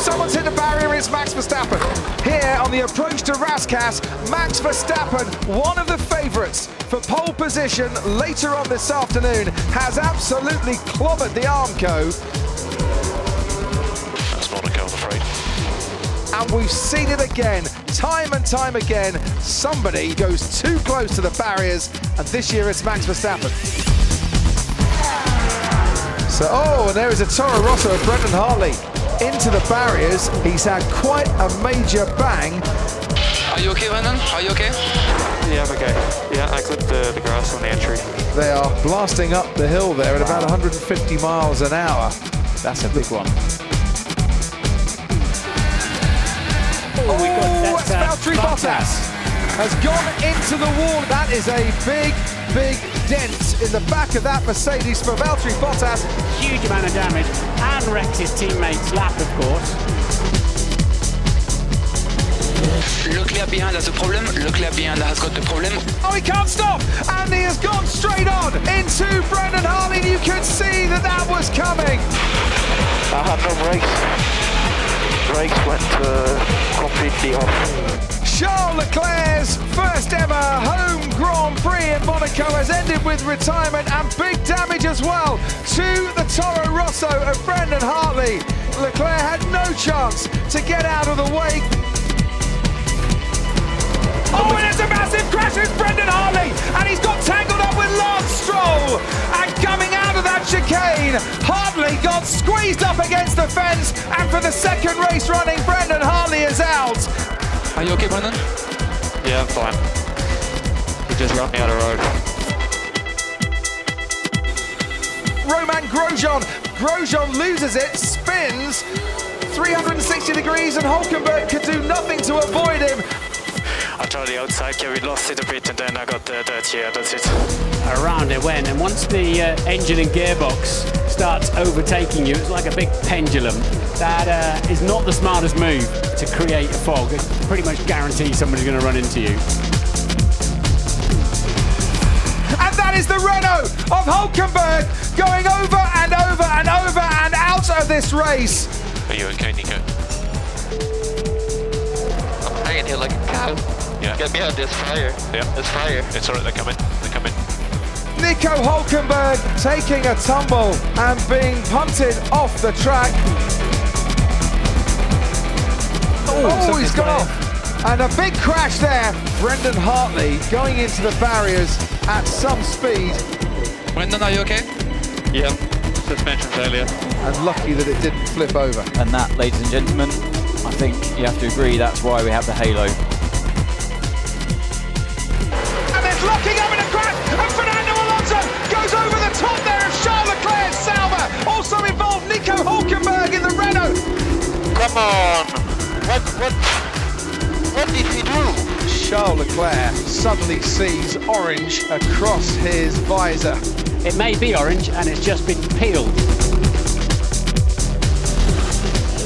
Someone's hit the barrier, it's Max Verstappen. Here on the approach to Rascas, Max Verstappen, one of the favourites for pole position later on this afternoon, has absolutely clobbered the Armco. That's Monaco, I'm afraid. And we've seen it again, time and time again. Somebody goes too close to the barriers, and this year it's Max Verstappen. So, and there is a Toro Rosso of Brendon Hartley into the barriers. He's had quite a major bang. Are you okay, Brendon? Are you okay? Yeah, I'm okay. Yeah, I clipped the grass on the entry. They are blasting up the hill there at about 150 miles an hour. That's a big one. Oh, that's Valtteri Bottas. Has gone into the wall. That is a big, big dent in the back of that Mercedes for Valtteri Bottas. Huge amount of damage and wrecked his teammate's lap, of course. Leclerc behind has a problem. Leclerc behind has got the problem. Oh, he can't stop! And he has gone straight on into Brendon Hartley. You could see that that was coming. I had no brakes. Brakes went completely off. Charles Leclerc's first ever home Grand Prix in Monaco has ended with retirement and big damage as well to the Toro Rosso of Brendon Hartley. Leclerc had no chance to get out of the way. Oh, and it's a massive crash, it's Brendon Hartley, and he's got tangled up with Lance Stroll. And coming out of that chicane, Hartley got squeezed up against the fence, and for the second race running, Brendon Hartley is out. Are you okay, Brendon? Yeah, I'm fine. He just ran me out of the road. Romain Grosjean. Grosjean loses it, spins 360 degrees, and Hülkenberg could do nothing to avoid him. I tried the outside, yeah, we lost it a bit, and then I got the dirt, yeah, that's it. Around it went, and once the engine and gearbox starts overtaking you, it's like a big pendulum. That is not the smartest move to create a fog. It pretty much guarantees somebody's going to run into you. And that is the Renault of Hülkenberg going over and over and over and out of this race. Are you okay, Nico? I'm hanging here like a cow. Yeah. Get me out of this fire. Yeah. It's fire. It's all right, they're coming. They're coming. Nico Hülkenberg taking a tumble and being punted off the track. Oh, he's gone off. And a big crash there. Brendon Hartley going into the barriers at some speed. Brendon, are you okay? Yeah, suspension failure. And lucky that it didn't flip over. And that, ladies and gentlemen, I think you have to agree that's why we have the halo. And it's locking up in a crash, and Fernando Alonso goes over the top there of Charles Leclerc. Sauber also involved Nico Hülkenberg in the Renault. Come on. What did he do? Charles Leclerc suddenly sees orange across his visor. It may be orange, and it's just been peeled.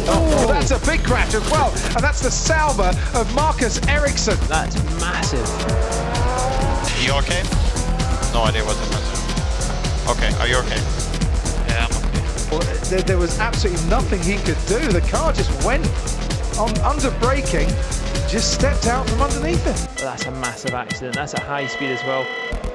Oh, that's a big crash as well, and that's the Sauber of Marcus Ericsson. That's massive. You okay? No idea what that was. Okay, are you okay? Yeah, I'm okay. Well, there was absolutely nothing he could do. The car just went. On under braking, just stepped out from underneath it. That's a massive accident. That's at high speed as well.